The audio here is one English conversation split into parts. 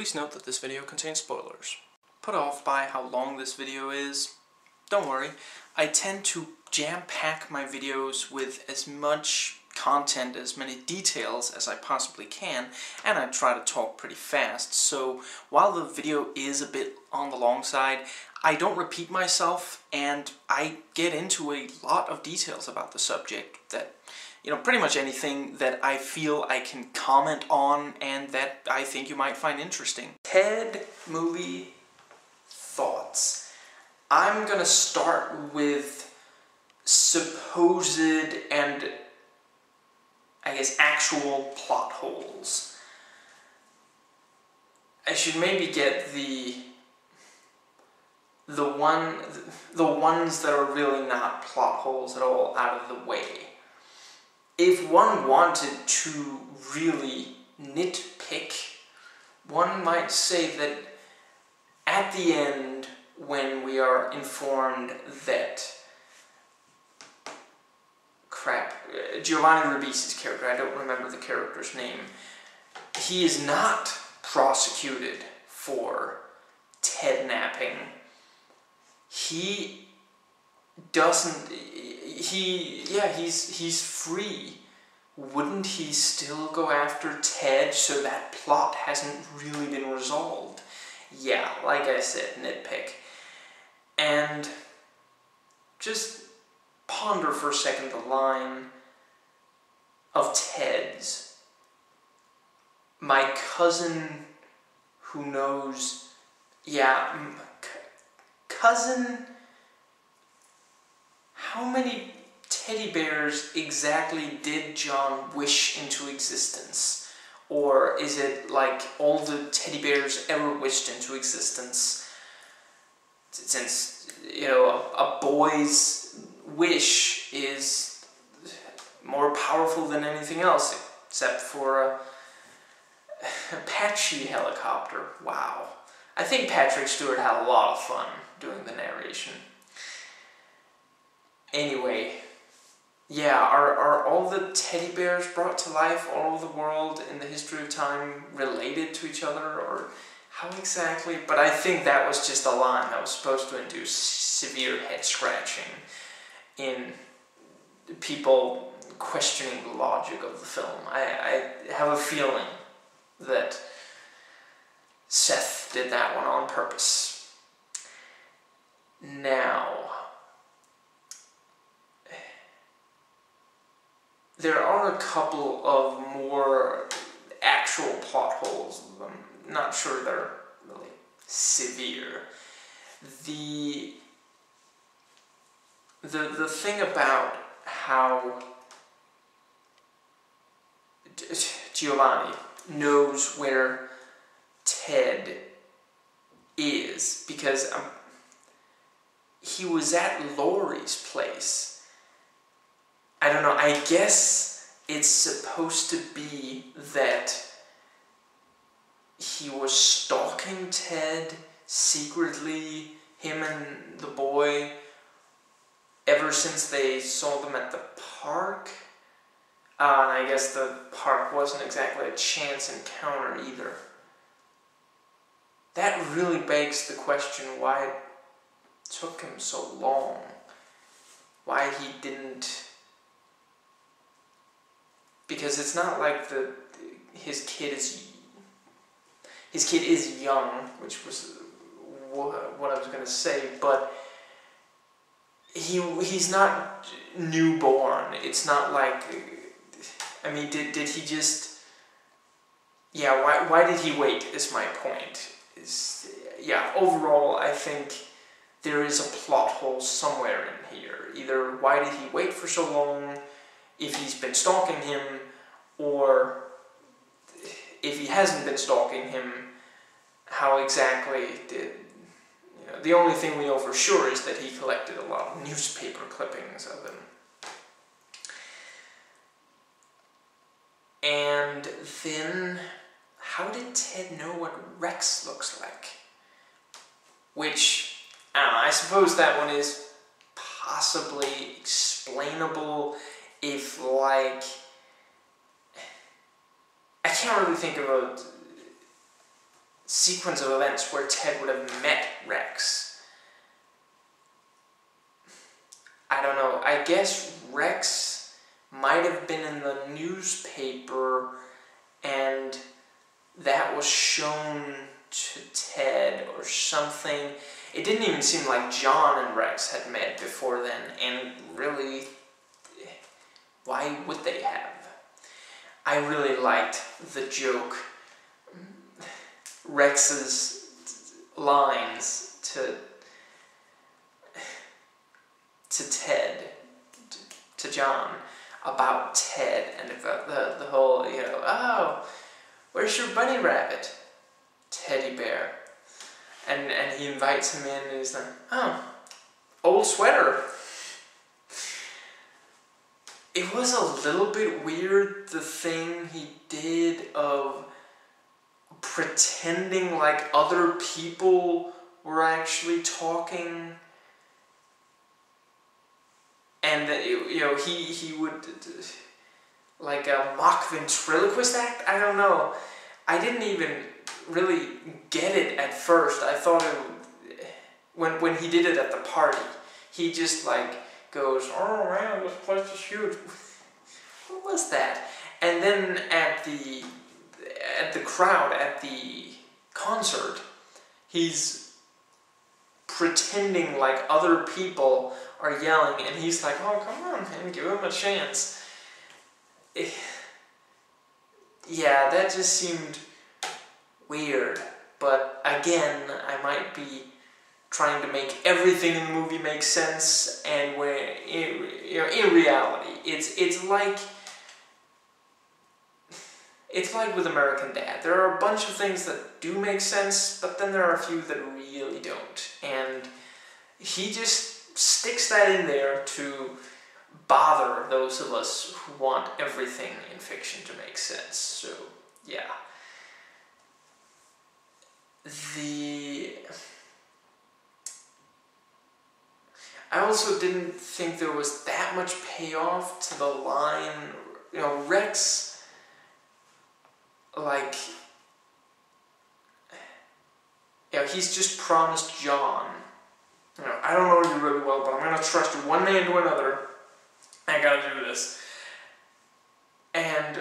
Please note that this video contains spoilers. Put off by how long this video is, don't worry. I tend to jam-pack my videos with as much content, as many details as I possibly can, and I try to talk pretty fast, so while the video is a bit on the long side, I don't repeat myself, and I get into a lot of details about the subject that, you know, pretty much anything that I feel I can comment on and that I think you might find interesting. Ted movie thoughts. I'm gonna start with supposed and, I guess, actual plot holes. I should maybe get the ones that are really not plot holes at all out of the way. If one wanted to really nitpick, one might say that at the end, when we are informed that Giovanni Ribisi's character, I don't remember the character's name, he is not prosecuted for Ted-napping. He doesn't, he's free. Wouldn't he still go after Ted, so that plot hasn't really been resolved? Yeah, like I said, nitpick. And just ponder for a second the line of Ted's. My cousin who knows, yeah, cousin, how many teddy bears exactly did John wish into existence? Or is it like all the teddy bears ever wished into existence? Since, you know, a boy's wish is more powerful than anything else, except for a Apache helicopter. Wow. I think Patrick Stewart had a lot of fun doing the narration. Anyway, yeah, are all the teddy bears brought to life all over the world in the history of time related to each other, or how exactly? But I think that was just a line that was supposed to induce severe head scratching in people questioning the logic of the film. I have a feeling that Seth did that one on purpose. Now, there are a couple of more actual plot holes. I'm not sure they're really severe. The thing about how Giovanni knows where Ted is, because he was at Laurie's place. I don't know, I guess it's supposed to be that he was stalking Ted secretly, him and the boy, ever since they saw them at the park. And I guess the park wasn't exactly a chance encounter either. That really begs the question why it took him so long. Why he didn't... Because it's not like his kid is young, which was what I was going to say, but he's not newborn. It's not like, I mean, did he just... Yeah, why did he wait is my point. Yeah, overall, I think there is a plot hole somewhere in here. Either why did he wait for so long, if he's been stalking him, or if he hasn't been stalking him, how exactly did... You know, the only thing we know for sure is that he collected a lot of newspaper clippings of him. And then... How did Ted know what Rex looks like? Which, I don't know, I suppose that one is possibly explainable if, like... I can't really think of a sequence of events where Ted would have met Rex. I don't know, I guess Rex might have been in the newspaper and that was shown to Ted or something. It didn't even seem like John and Rex had met before then, and really, why would they have? I really liked the joke, Rex's lines to Ted, to John, about Ted, and about the whole, you know, oh, where's your bunny rabbit? Teddy bear. And he invites him in and he's like, oh, old sweater. It was a little bit weird, the thing he did of pretending like other people were actually talking. And, you know, he would, like a mock ventriloquist act? I don't know. I didn't even really get it at first. I thought it, when he did it at the party, he just like goes, oh man, this place is huge. What was that? And then at the crowd, at the concert, he's pretending like other people are yelling and he's like, oh come on man, give him a chance. Yeah, that just seemed weird, but again, I might be trying to make everything in the movie make sense, and where in reality, it's like with American Dad. There are a bunch of things that do make sense, but then there are a few that really don't, and he just sticks that in there to bother those of us who want everything in fiction to make sense. So yeah. I also didn't think there was that much payoff to the line, you know, Rex, like, you know, he's just promised John, you know, I don't know you really well, but I'm gonna trust you one man to another, I gotta do this. And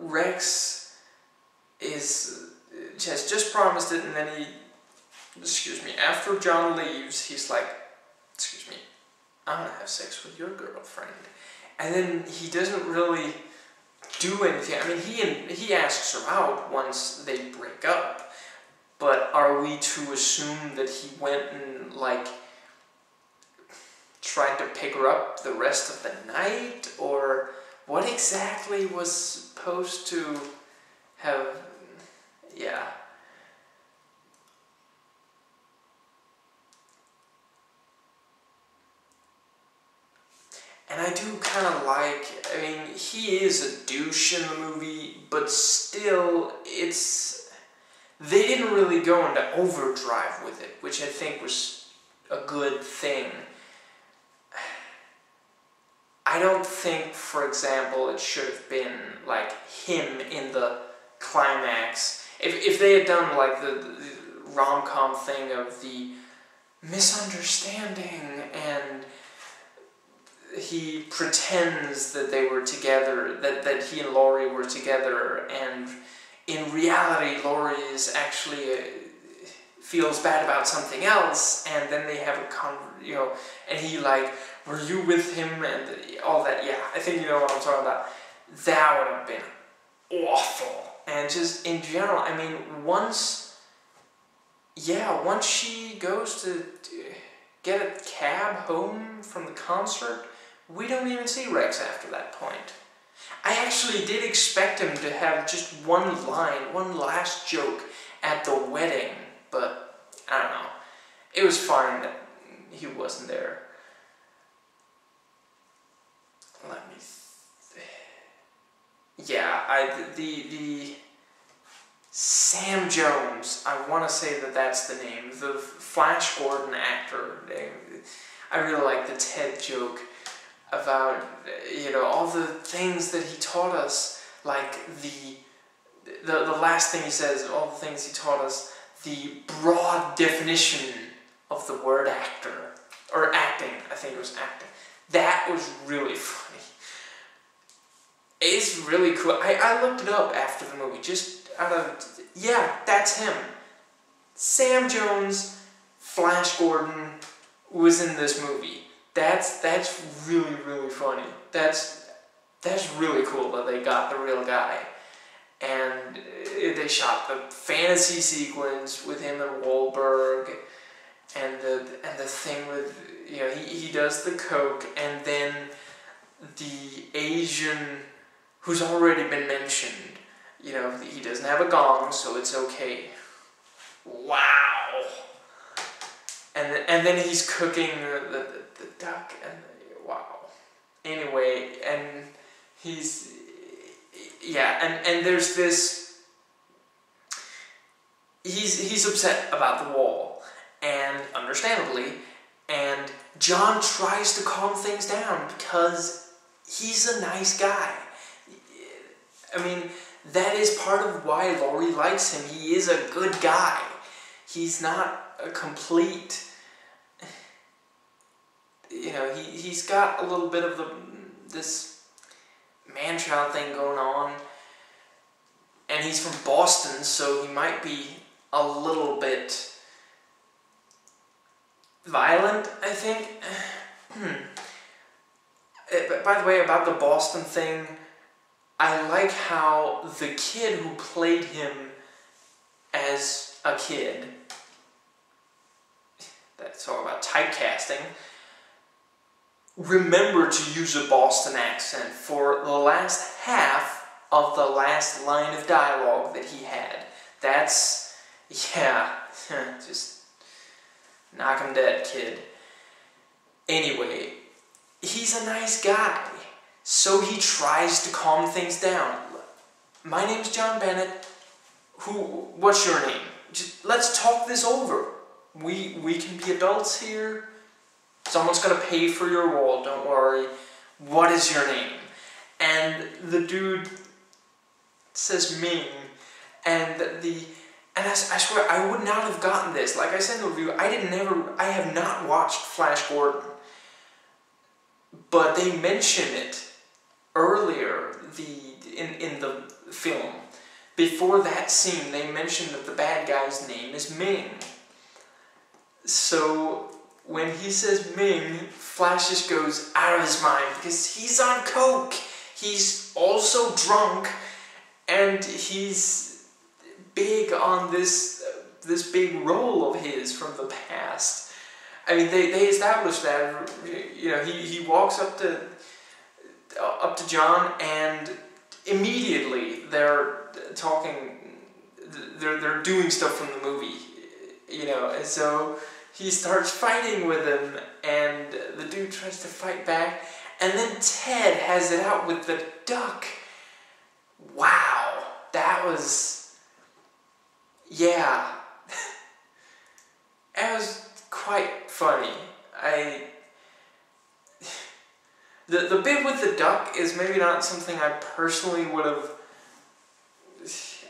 Rex is has just promised it, and then he, excuse me, after John leaves, he's like, excuse me, I'm gonna have sex with your girlfriend. And then he doesn't really do anything. I mean, he asks her out once they break up, but are we to assume that he went and, like, tried to pick her up the rest of the night? Or what exactly was supposed to have... Yeah. And I do kind of like, I mean, he is a douche in the movie, but still, it's... They didn't really go into overdrive with it, which I think was a good thing. I don't think, for example, it should have been, like, him in the climax. If they had done like the rom-com thing of the misunderstanding and he pretends that they were together, that he and Laurie were together, and in reality Laurie is actually feels bad about something else, and then they have a you know, and he like, were you with him and all that? Yeah, I think you know what I'm talking about. That would have been awful. And just in general, I mean, once she goes to get a cab home from the concert, we don't even see Rex after that point. I actually did expect him to have just one line, one last joke at the wedding, but I don't know. It was fine that he wasn't there. Let me see. Yeah, the Sam Jones, I want to say that that's the name, the Flash Gordon actor name. I really like the Ted joke about, you know, all the things that he taught us, like the last thing he says, all the things he taught us the broad definition of the word actor, or acting, I think it was acting. That was really funny. It's really cool. I looked it up after the movie, just out of, yeah, that's him. Sam Jones, Flash Gordon, was in this movie. That's really, really funny. That's really cool that they got the real guy. And they shot the fantasy sequence with him and Wahlberg, and the thing with, you know, he does the coke, and then the Asian who's already been mentioned, you know, he doesn't have a gong, so it's okay. Wow. And then he's cooking the duck, and wow. Anyway, and he's, yeah, and there's this, he's upset about the wall, and understandably, and John tries to calm things down because he's a nice guy. I mean, that is part of why Laurie likes him. He is a good guy. He's not a complete, you know, he's got a little bit of this man-child thing going on, and he's from Boston, so he might be a little bit violent, I think. By the way, about the Boston thing, I like how the kid who played him as a kid, that's all about typecasting, remember to use a Boston accent for the last half of the last line of dialogue that he had. That's, yeah, just knock him dead, kid. Anyway, he's a nice guy, so he tries to calm things down. My name's John Bennett. What's your name? Just, let's talk this over. We can be adults here. Someone's gonna pay for your wall, don't worry. What is your name? And the dude says Ming, and I swear I would not have gotten this. Like I said in the review, I have not watched Flash Gordon, but they mention it earlier in the film. Before that scene, they mention that the bad guy's name is Ming. So when he says Ming, Flash just goes out of his mind because he's on coke. He's also drunk, and he's big on this big role of his from the past. I mean, they established that. You know, he walks up to John, and immediately they're talking. They're doing stuff from the movie. You know, and so he starts fighting with him, and the dude tries to fight back, and then Ted has it out with the duck. Wow, that was, yeah, that was quite funny. The bit with the duck is maybe not something I personally would have.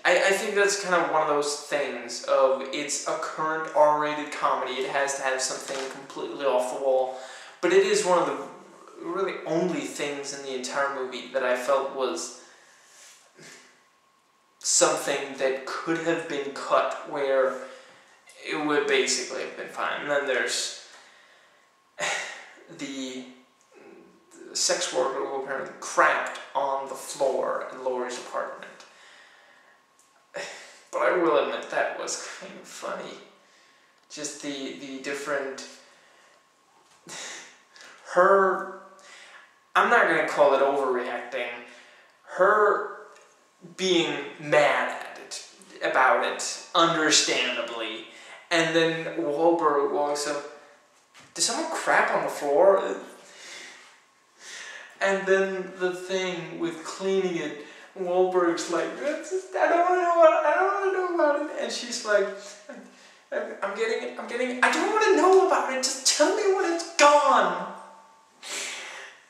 I think that's kind of one of those things of, it's a current R-rated comedy, it has to have something completely off the wall, but it is one of the really only things in the entire movie that I felt was something that could have been cut, where it would basically have been fine. And then there's the sex worker who apparently crapped on the floor in Laurie's apartment. But I will admit that was kind of funny. Just the different, her, I'm not going to call it overreacting, her being mad at it, about it, understandably, and then Wahlberg walks up, did someone crap on the floor? And then the thing with cleaning it, Wahlberg's like, I don't want to know about it, and she's like, I'm getting it, I don't want to know about it, just tell me when it's gone.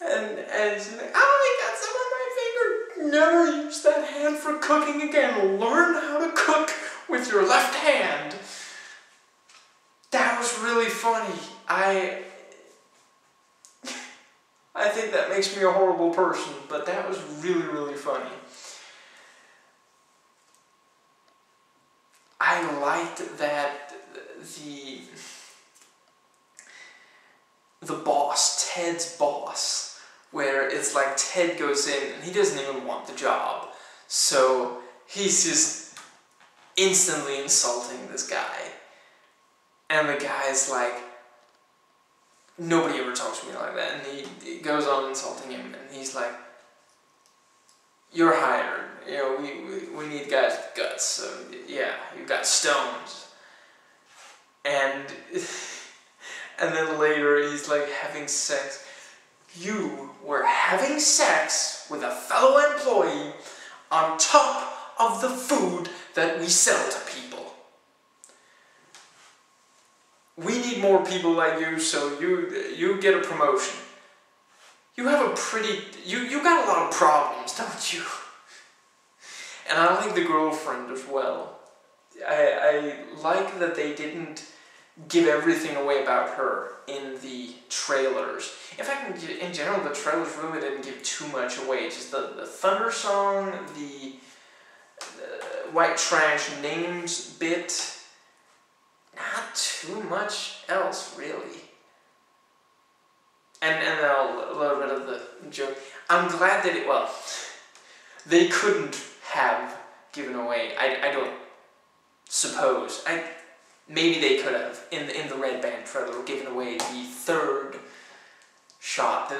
And she's like, oh, I got some on my finger. Never use that hand for cooking again. Learn how to cook with your left hand. really funny. I think that makes me a horrible person, but that was really, really funny. I liked that the boss, Ted's boss, where it's like Ted goes in and he doesn't even want the job, so he's just instantly insulting this guy. And the guy's like, nobody ever talks to me like that. And he goes on insulting him, and he's like, you're hired. You know, we need guys with guts. So yeah, you've got stones. And then later he's like having sex. You were having sex with a fellow employee on top of the food that we sell to people. We need more people like you, so you get a promotion. You have a pretty... You got a lot of problems, don't you? And I like the girlfriend as well. I like that they didn't give everything away about her in the trailers. In fact, in general, the trailers really didn't give too much away. Just the Thunder Song, the White Trash Names bit... Not too much else, really. And a little bit of the joke. I'm glad that they couldn't have given away. I don't suppose. Maybe they could have, in the Red Band trailer, given away the third shot.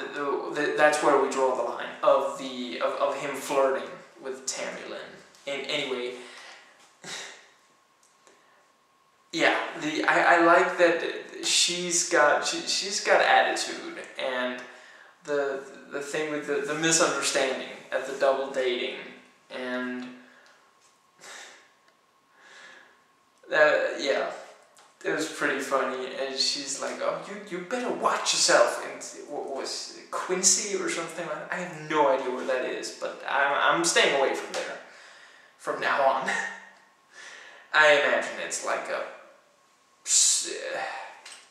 That's where we draw the line of him flirting with Tami-Lynn. Anyway. Yeah, I like that she's got attitude, and the thing with the misunderstanding at the double dating, and that, yeah, it was pretty funny. And she's like, oh, you better watch yourself, and what was it, Quincy or something like that? I have no idea where that is, but I'm staying away from there from now on. I imagine it's like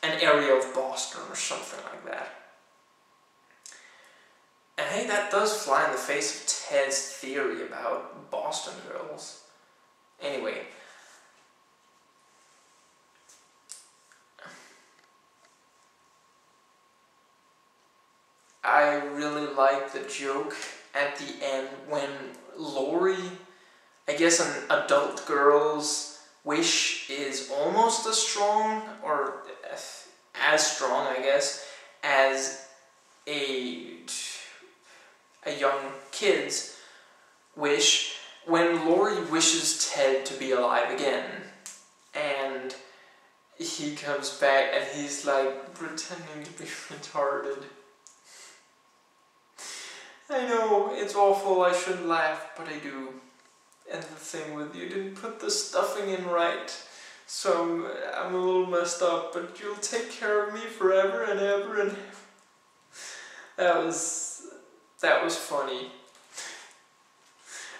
an area of Boston or something like that. And hey, that does fly in the face of Ted's theory about Boston girls. Anyway. I really like the joke at the end when Lori, I guess an adult girl's wish is almost as strong, or as strong, I guess, as a young kid's wish, when Lori wishes Ted to be alive again. And he comes back and he's like pretending to be retarded. I know, it's awful, I shouldn't laugh, but I do. And the thing with, you didn't put the stuffing in right, so I'm a little messed up, but you'll take care of me forever and ever and ever. That was funny.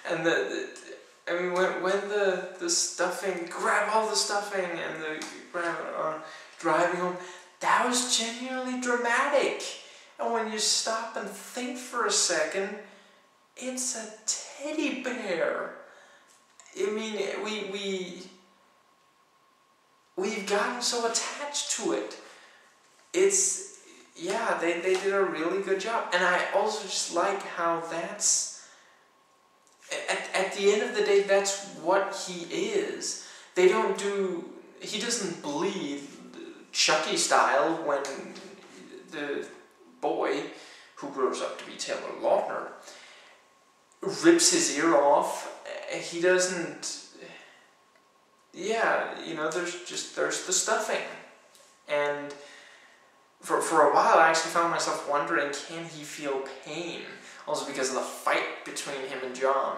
And I mean, when the stuffing, grab all the stuffing, and the driving home, that was genuinely dramatic. And when you stop and think for a second, it's a teddy bear. I mean, we've gotten so attached to it. It's, yeah, they did a really good job. And I also just like how that's, at the end of the day, that's what he is. He doesn't bleed Chucky style when the boy, who grows up to be Taylor Lautner, rips his ear off. He doesn't, yeah, you know, there's the stuffing. And for a while I actually found myself wondering, can he feel pain? Also because of the fight between him and John.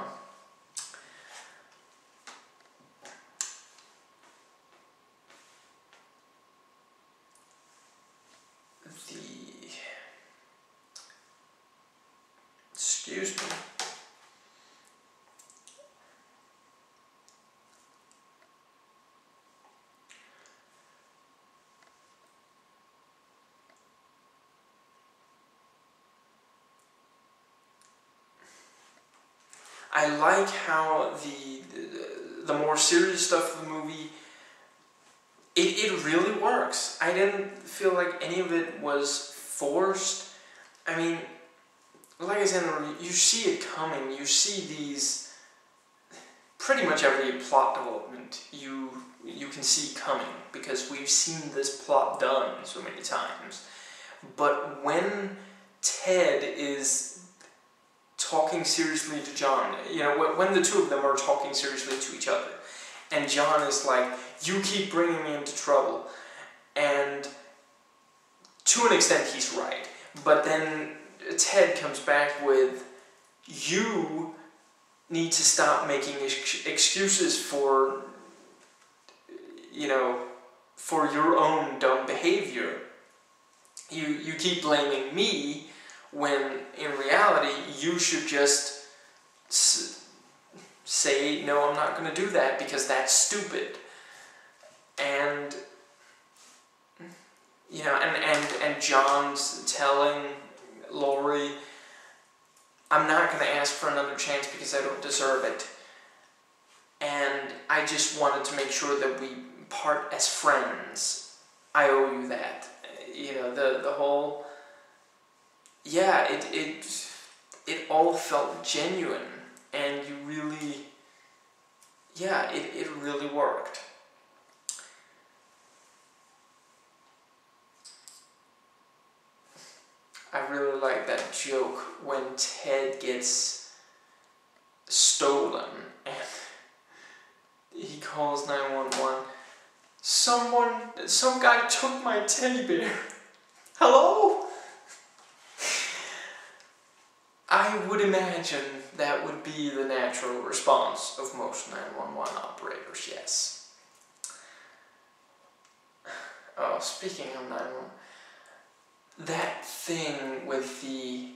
Excuse me. I like how the more serious stuff of the movie, it really works. I didn't feel like any of it was forced. I mean, like I said, you see it coming. You see these, pretty much every plot development you can see coming, because we've seen this plot done so many times. But when Ted is talking seriously to John, you know, when the two of them are talking seriously to each other, and John is like, "You keep bringing me into trouble," and to an extent he's right, but then Ted comes back with, "You need to stop making excuses for, you know, for your own dumb behavior. You keep blaming me when in reality you should just say, no, I'm not going to do that because that's stupid." And, you know, and John's telling Laurie, "I'm not going to ask for another chance because I don't deserve it. And I just wanted to make sure that we part as friends. I owe you that." You know, the whole, yeah, it all felt genuine, and you really, yeah, it really worked. I really like that joke when Ted gets stolen and he calls 911. Some guy took my teddy bear. Hello? I would imagine that would be the natural response of most 911 operators, yes. Oh, speaking of 911, that thing with the,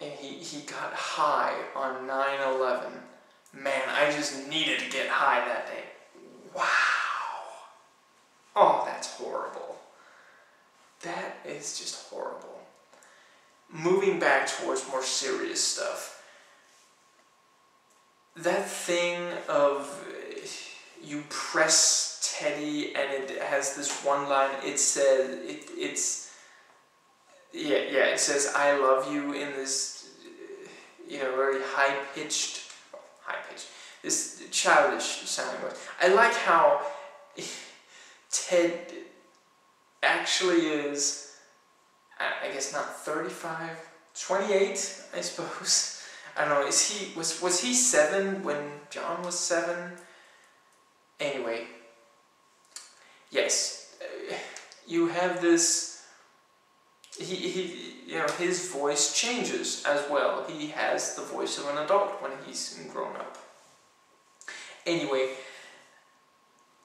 and he got high on 9/11. Man, I just needed to get high that day. Wow. Oh, that's horrible. That is just horrible. Moving back towards more serious stuff, that thing of you press Teddy and it has this one line, it says, it says "I love you" in this, you know, very high-pitched, this childish sounding voice. I like how Ted actually is, I guess not 35, 28, I suppose. I don't know, is he, was he 7 when John was 7? Anyway, yes, you have this, you know, his voice changes as well. He has the voice of an adult when he's grown up. Anyway,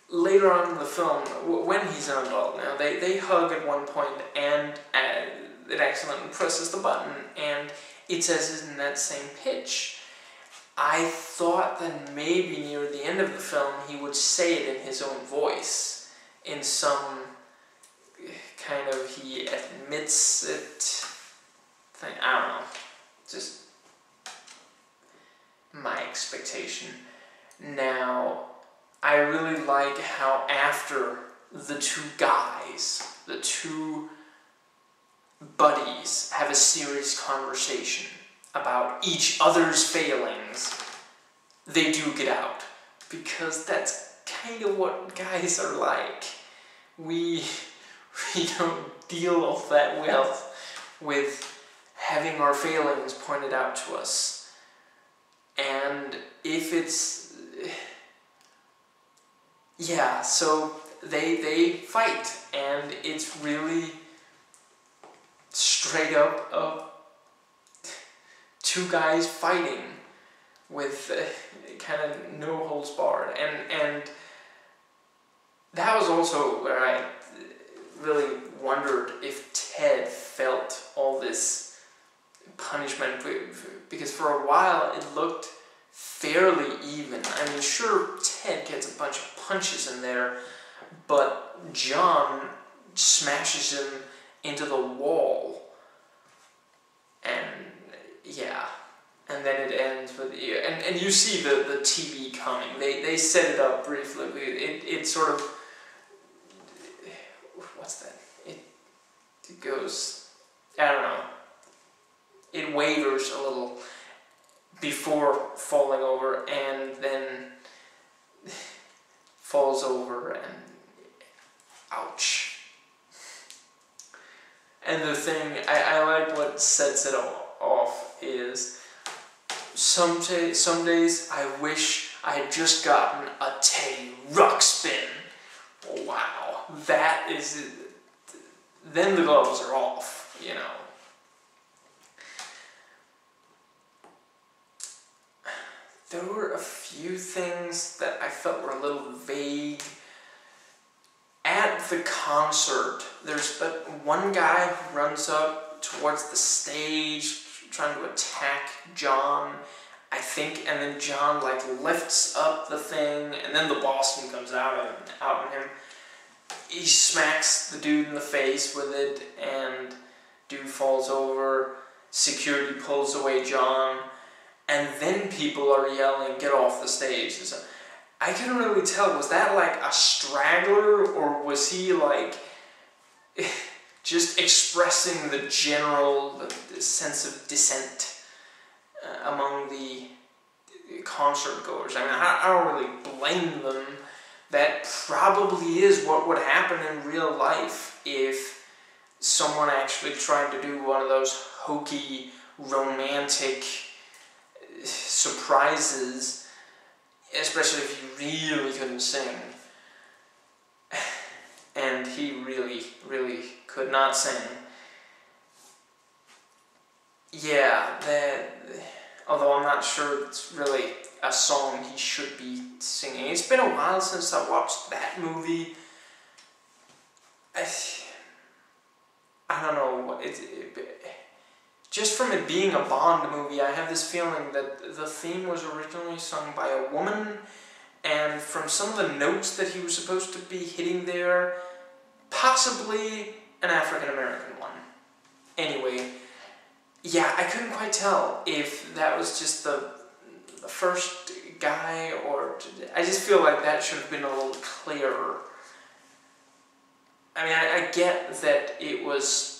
later on in the film, when he's an adult now, they hug at one point, and it accidentally presses the button, and it says it's in that same pitch. I thought that maybe near the end of the film he would say it in his own voice, in some kind of he admits it thing. I don't know, just my expectation. Now, I really like how after the two guys, the two buddies, have a serious conversation about each other's failings, they do get out. Because that's kind of what guys are like. We don't deal all that well with having our failings pointed out to us. And if it's... yeah, so they fight, and it's really straight up two guys fighting with kind of no holds barred, and that was also where I really wondered if Ted felt all this punishment, because for a while it looked fairly even. I mean, sure, Ted gets a bunch of punches in there, but John smashes him into the wall. And, yeah, and then it ends with you. And you see the TV coming. They set it up briefly. It sort of... What's that? It goes... I don't know. It wavers a little before falling over, and then falls over, and ouch. And the thing I like what sets it all off is some days I wish I had just gotten a Ted Ruxpin. Wow, that is it. Then the gloves are off, you know. There were a few things that I felt were a little vague. At the concert, there's one guy who runs up towards the stage trying to attack John, I think, and then John like lifts up the thing, and then the Boston comes out on him. He smacks the dude in the face with it, and dude falls over. Security pulls away John. And then people are yelling, "Get off the stage." So I couldn't really tell, was that like a straggler, or was he like just expressing the general sense of dissent among the concert goers? I mean, I don't really blame them. That probably is what would happen in real life if someone actually tried to do one of those hokey, romantic surprises, especially if he really couldn't sing. And he really, really could not sing. Yeah, although I'm not sure it's really a song he should be singing. It's been a while since I watched that movie. I don't know what just from it being a Bond movie, I have this feeling that the theme was originally sung by a woman, and from some of the notes that he was supposed to be hitting there, possibly an African-American one. Anyway, yeah, I couldn't quite tell if that was just the first guy, or... I just feel like that should have been a little clearer. I mean, I get that it was...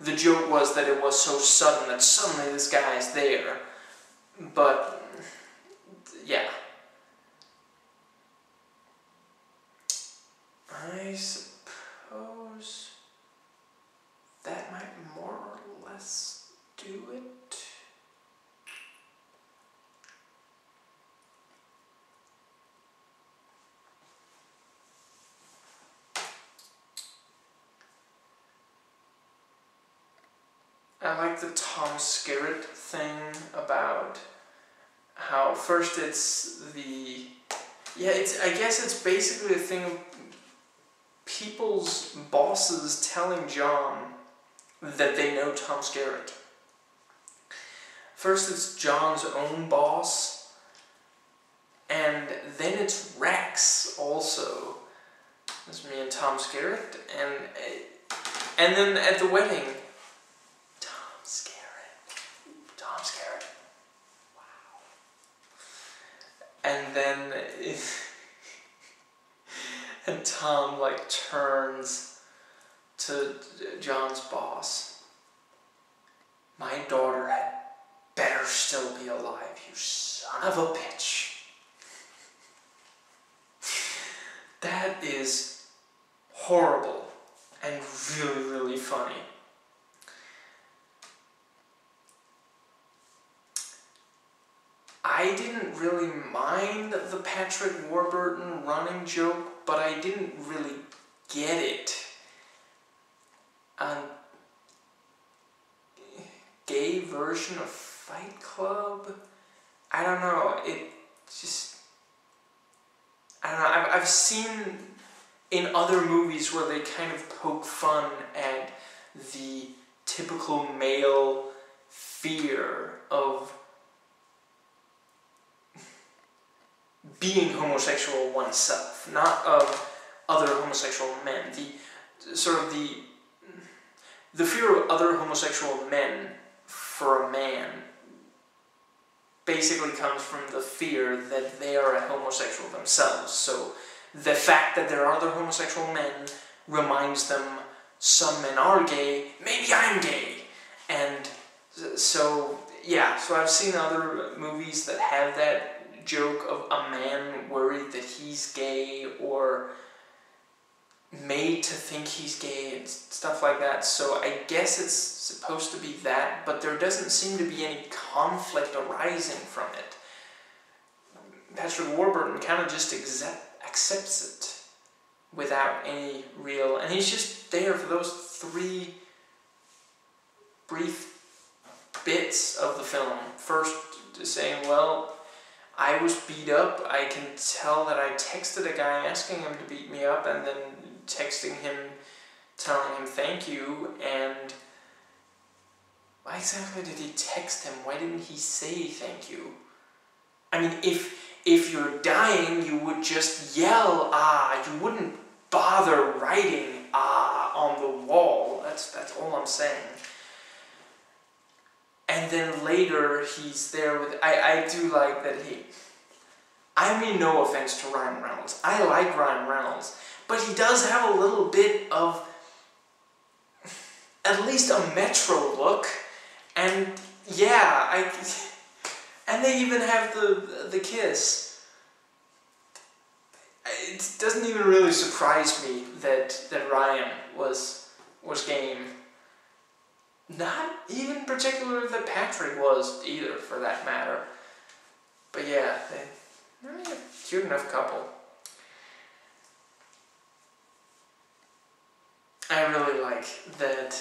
The joke was that it was so sudden that suddenly this guy is there. But, yeah. I suppose that might more or less do it. I like the Tom Skerritt thing about how first it's the... Yeah, I guess it's basically a thing of people's bosses telling John that they know Tom Skerritt. First it's John's own boss, and then it's Rex also. That's me and Tom Skerritt. And then at the wedding... Tom Skerritt. Wow. And then and Tom like turns to John's boss. "My daughter had better still be alive, you son of a bitch." That is horrible and really, really funny. I didn't really mind the Patrick Warburton running joke, but I didn't really get it. Gay version of Fight Club? I don't know, it just... I don't know, I've seen in other movies where they kind of poke fun at the typical male fear of being homosexual oneself, not of other homosexual men. The fear of other homosexual men for a man basically comes from the fear that they are a homosexual themselves. So the fact that there are other homosexual men reminds them some men are gay, maybe I'm gay. And so, yeah, so I've seen other movies that have that joke of a man worried that he's gay or made to think he's gay and stuff like that, so I guess it's supposed to be that, but there doesn't seem to be any conflict arising from it. Patrick Warburton kind of just accepts it without any real, and he's just there for those three brief bits of the film. First saying, well, I was beat up, I can tell that I texted a guy asking him to beat me up and then texting him, telling him thank you, and why exactly did he text him? Why didn't he say thank you? I mean, if you're dying, you would just yell, ah, you wouldn't bother writing, ah, on the wall. That's all I'm saying. And then later, he's there with, I do like that he, I mean no offense to Ryan Reynolds, I like Ryan Reynolds, but he does have a little bit of at least a Metro look, and yeah, and they even have the kiss. It doesn't even really surprise me that Ryan was game. Not even particularly that Patrick was either, for that matter. But yeah, they're a cute enough couple. I really like that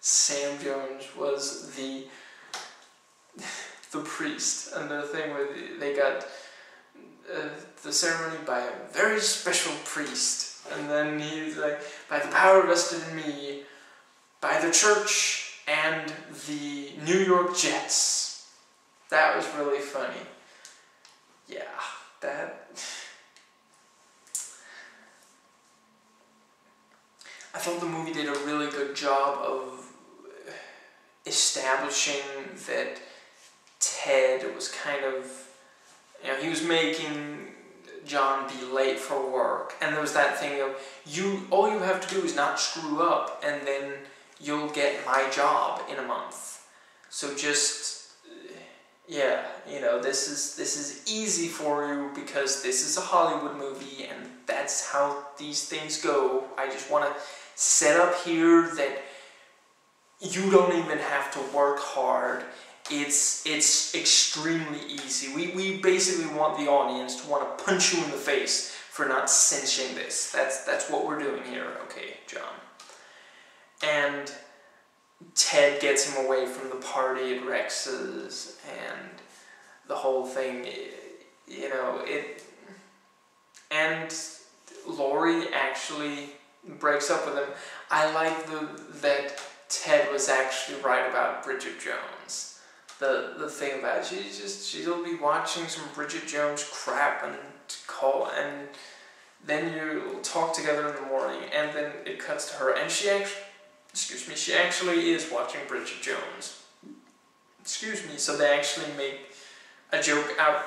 Sam Jones was the priest. Another thing where they got the ceremony by a very special priest, and then he's like, by the power vested in me, by the church and the New York Jets. That was really funny. Yeah, that... I thought the movie did a really good job of establishing that Ted was kind of... You know, he was making John be late for work. And there was that thing of, all you have to do is not screw up, and then you'll get my job in a month. So just, yeah, you know, this is easy for you because this is a Hollywood movie and that's how these things go. I just want to set up here that you don't even have to work hard. It's extremely easy. We basically want the audience to want to punch you in the face for not cinching this. That's what we're doing here, okay, John. And Ted gets him away from the party at Rex's, and the whole thing, you know, it... And Lori actually breaks up with him. I like that Ted was actually right about Bridget Jones. The thing about she'll be watching some Bridget Jones crap and then you'll talk together in the morning, and then it cuts to her, and she actually... Excuse me, she actually is watching Bridget Jones. Excuse me, so they actually make a joke out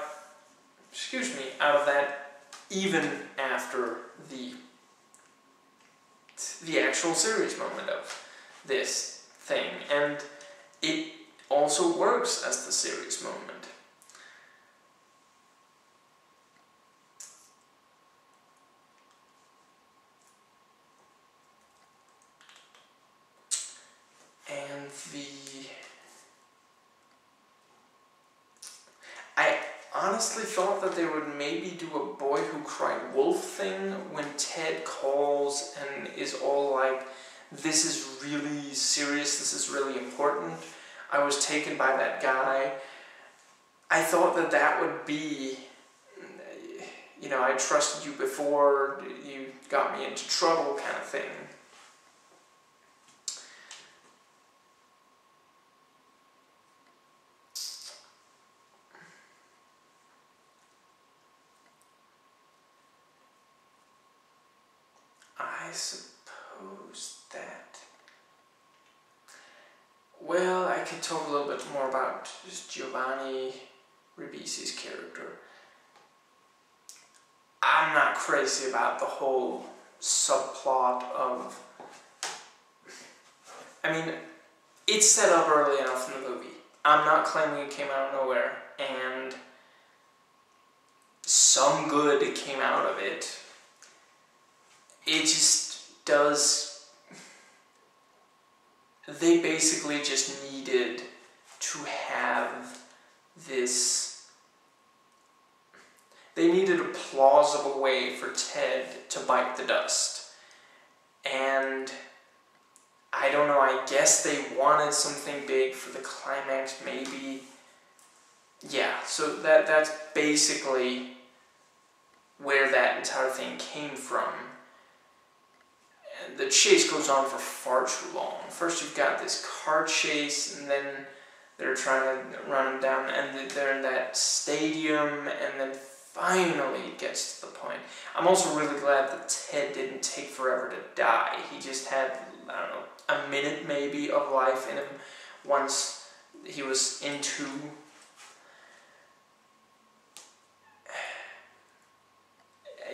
of that, even after the actual serious moment of this thing. And it also works as the serious moment. I honestly thought that they would maybe do a boy who cried wolf thing when Ted calls and is all like, this is really serious, this is really important, I was taken by that guy. I thought that that would be, you know, I trusted you before, you got me into trouble kind of thing. I suppose that Well, I could talk a little bit more about just Giovanni Ribisi's character. I'm not crazy about the whole subplot of... I mean, it's set up early enough in the movie. I'm not claiming it came out of nowhere, and some good came out of it. It just does... They basically just needed to have this... They needed a plausible way for Ted to bite the dust. And... I don't know, I guess they wanted something big for the climax, maybe. Yeah, so that's basically where that entire thing came from. The chase goes on for far too long. First you've got this car chase, and then they're trying to run him down, and they're in that stadium, and then finally it gets to the point. I'm also really glad that Ted didn't take forever to die. He just had, I don't know, a minute maybe of life in him once he was into...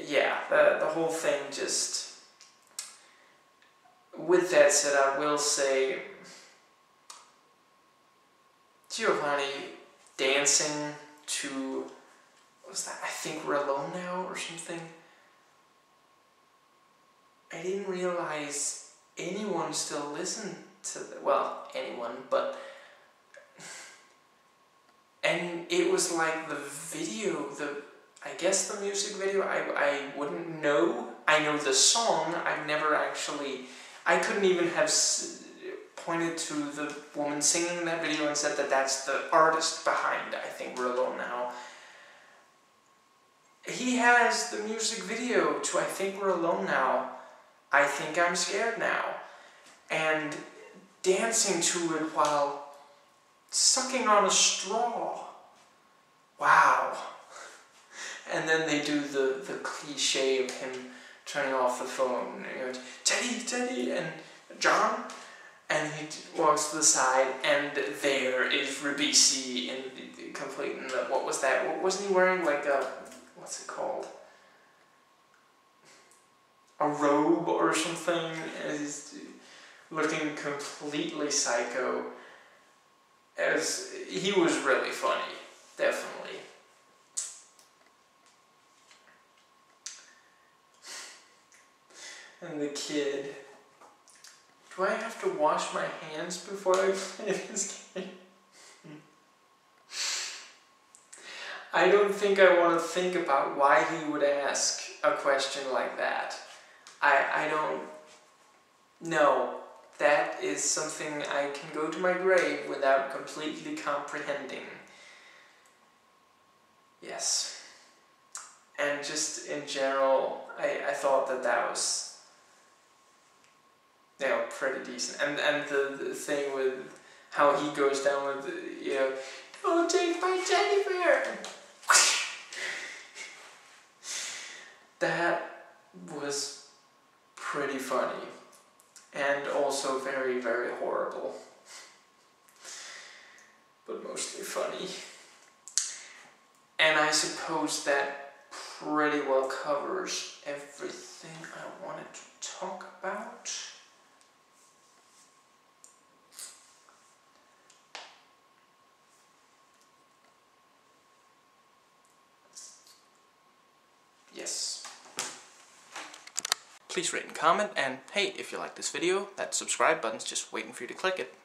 Yeah, the whole thing just... With that said, I will say Giovanni dancing to, what was that, I Think We're Alone Now or something? I didn't realize anyone still listened to, well, anyone, but, and it was like the video, I guess the music video, I wouldn't know. I know the song, I've never actually... I couldn't even have pointed to the woman singing that video and said that that's the artist behind I Think We're Alone Now. He has the music video to I Think We're Alone Now, I Think I'm Scared Now, and dancing to it while sucking on a straw. Wow. And then they do the cliche of him turning off the phone, and he goes, Teddy, Teddy, and John, and he walks to the side, and there is Ribisi in complete, and what was that? Wasn't he wearing like a, what's it called? A robe or something, and he's looking completely psycho. He was really funny, definitely. And the kid, do I have to wash my hands before I play this game? I don't think I want to think about why he would ask a question like that. I don't know. That is something I can go to my grave without completely comprehending. Yes. And just in general, I thought that that was... You know, pretty decent, and the thing with how he goes down with the, you know, don't take my teddy bear. That was pretty funny, and also very, very horrible, but mostly funny. And I suppose that pretty well covers everything I wanted to talk about. Yes. Please rate and comment, and hey, if you like this video, that subscribe button's just waiting for you to click it.